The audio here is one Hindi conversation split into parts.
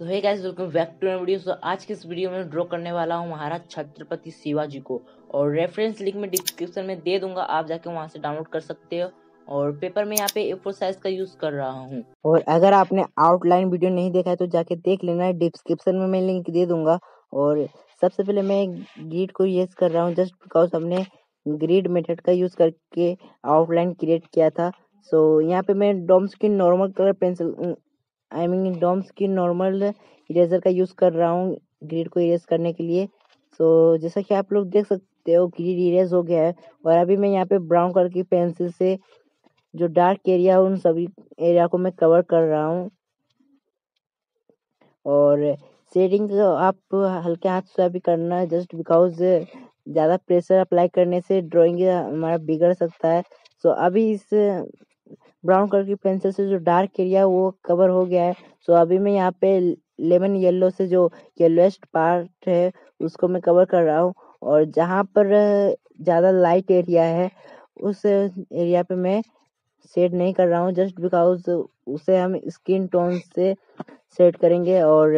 तो hey guys welcome back to my video. So आज के इस वीडियो में ड्रॉ करने वाला हूँ हमारा छत्रपति शिवाजी को, और रेफरेंस लिंक मैं डिस्क्रिप्शन में दे दूंगा, आप जाके वहाँ से डाउनलोड कर सकते हो। और पेपर में यहाँ पे A4 साइज का यूज कर रहा हूँ। और अगर आपने आउटलाइन वीडियो नहीं देखा है तो जाके देख लेना है, डिस्क्रिप्शन में मैं लिंक दे दूंगा। और सबसे पहले मैं ग्रिड को यूज कर रहा हूँ, जस्ट बिकॉज हमने ग्रिड मेथड का यूज करके आउटलाइन क्रिएट किया था। सो यहाँ पे मैं डॉम्स की नॉर्मल कलर पेंसिल डॉम्स की नॉर्मल इरेजर का यूज कर रहा हूँ ग्रिड को इरेज करने के लिए। सो जैसा कि आप लोग देख सकते हो ग्रिड इरेज हो गया है। और अभी मैं यहाँ पे ब्राउन कलर की पेंसिल से जो डार्क एरिया है उन सभी एरिया को मैं कवर कर रहा हूँ। और शेडिंग आप हल्के हाथ से भी करना है, जस्ट बिकॉज ज़्यादा प्रेशर अप्लाई करने से ड्राइंग हमारा बिगड़ सकता है। सो अभी इस ब्राउन कलर की पेंसिल से जो डार्क एरिया वो कवर हो गया है। सो अभी मैं यहाँ पे लेमन येलो से जो येलोएस्ट पार्ट है उसको मैं कवर कर रहा हूँ। और जहाँ पर ज़्यादा लाइट एरिया है उस एरिया पे मैं सेट नहीं कर रहा हूँ, जस्ट बिकॉज उसे हम स्किन टोन से सेट करेंगे और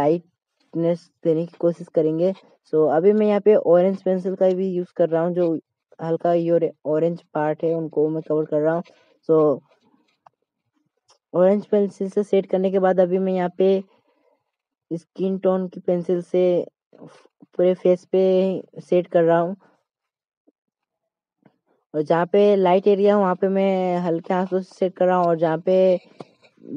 लाइटनेस देने की कोशिश करेंगे। सो अभी मैं यहाँ पे ऑरेंज पेंसिल का भी यूज़ कर रहा हूँ, जो हल्का ये ऑरेंज पार्ट है उनको मैं कवर कर रहा हूँ। सो ऑरेंज पेंसिल से सेट करने के बाद अभी मैं यहाँ पे स्किन टोन की पेंसिल से पूरे फेस पे सेट कर रहा हूँ। और जहाँ पे लाइट एरिया वहाँ पे मैं हल्के हाथों से सेट कर रहा हूँ, और जहाँ पे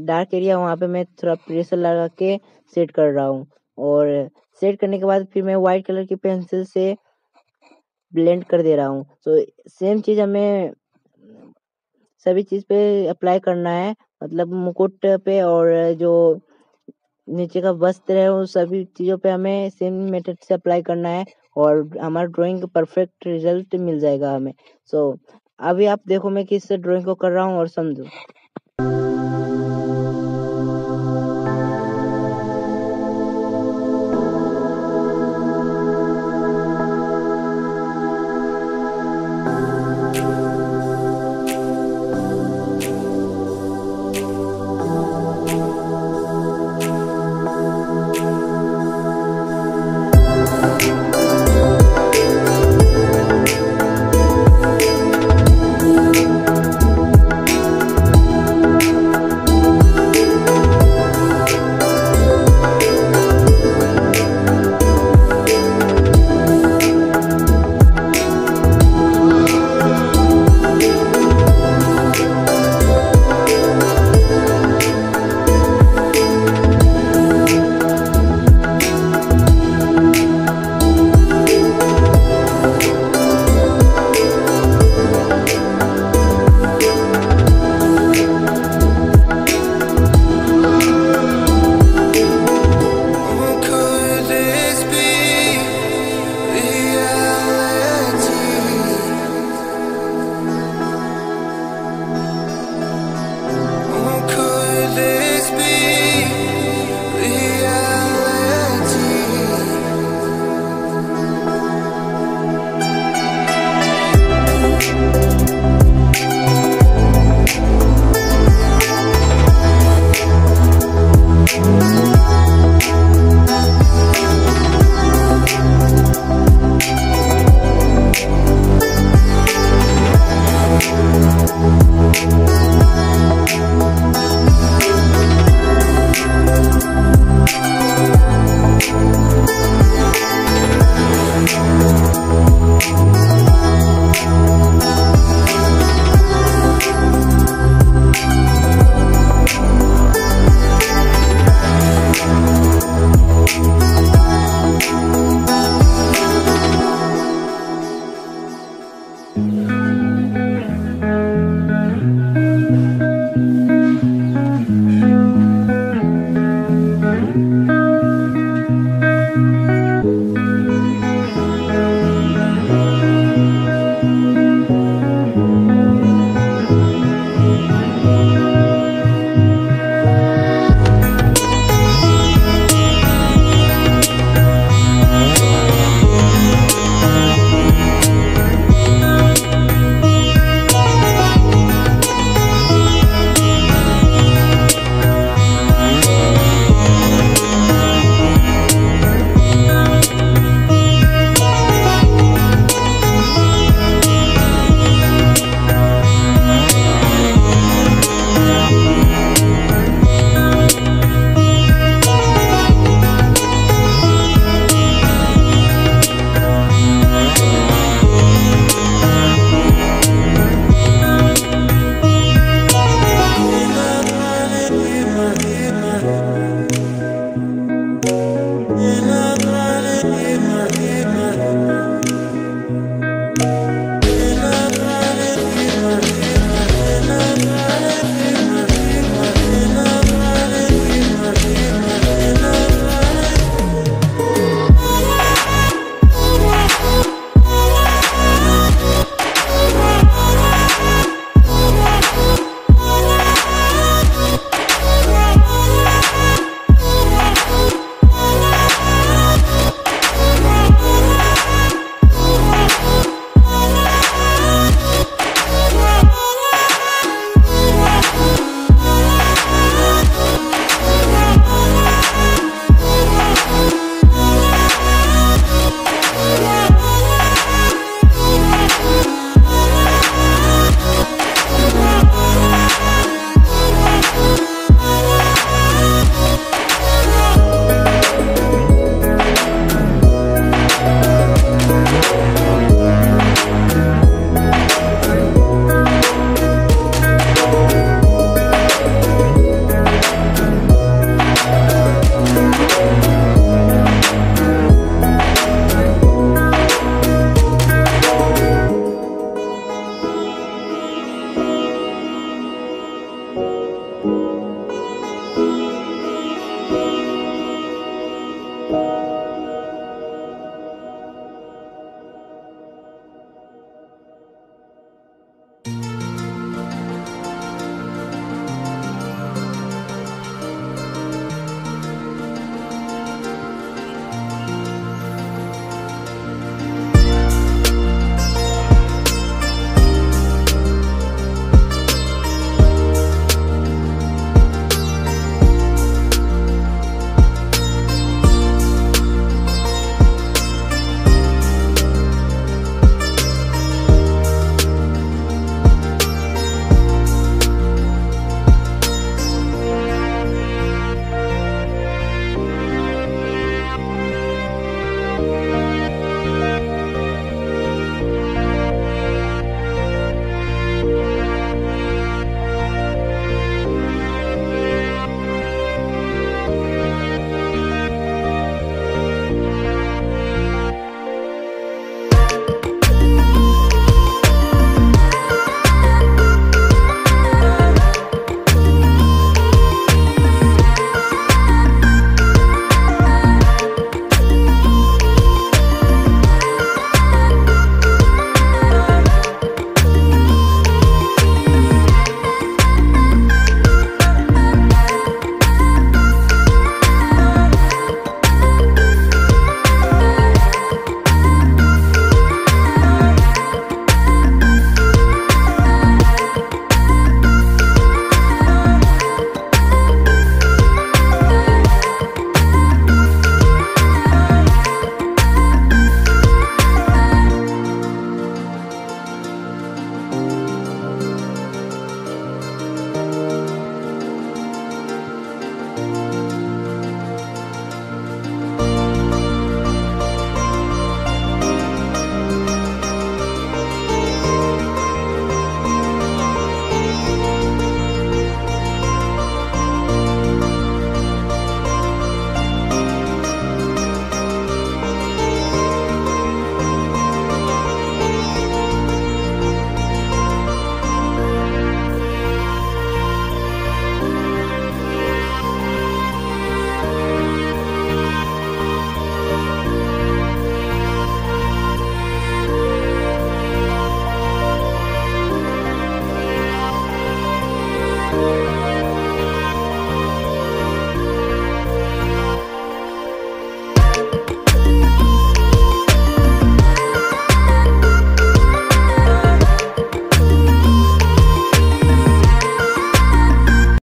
डार्क एरिया वहाँ पे मैं थोड़ा प्रेशर लगा के सेट कर रहा हूँ। और सेट करने के बाद फिर मैं वाइट कलर की पेंसिल से ब्लेंड कर दे रहा हूँ। सो सेम चीज़ हमें सभी चीज़ पे अप्लाई करना है, मतलब मुकुट पे और जो नीचे का वस्त्र है उन सभी चीज़ों पे हमें सेम मेथड से अप्लाई करना है और हमारा ड्राइंग परफेक्ट रिजल्ट मिल जाएगा हमें। सो अभी आप देखो मैं किस ड्राइंग को कर रहा हूँ और समझो।